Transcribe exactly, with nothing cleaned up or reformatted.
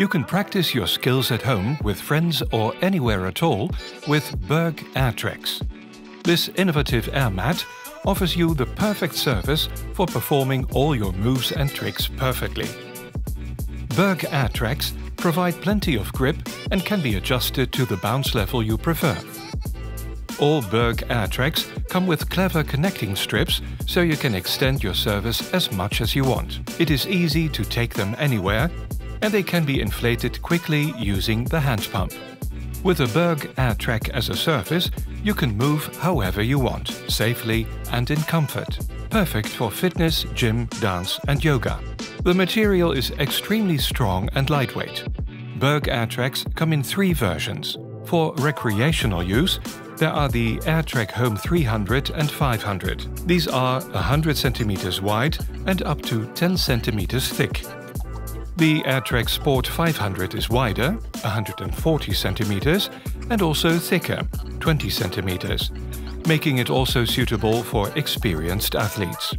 You can practice your skills at home, with friends or anywhere at all with Berg AirTracks. This innovative air mat offers you the perfect surface for performing all your moves and tricks perfectly. Berg AirTracks provide plenty of grip and can be adjusted to the bounce level you prefer. All Berg AirTracks come with clever connecting strips so you can extend your service as much as you want. It is easy to take them anywhere and they can be inflated quickly using the hand pump. With a Berg AirTrack as a surface, you can move however you want, safely and in comfort. Perfect for fitness, gym, dance and yoga. The material is extremely strong and lightweight. Berg AirTracks come in three versions. For recreational use, there are the Airtrack Home three hundred and five hundred. These are one hundred centimeters wide and up to ten centimeters thick. The Airtrek Sport five hundred is wider, one hundred forty centimeters, and also thicker, twenty centimeters, making it also suitable for experienced athletes.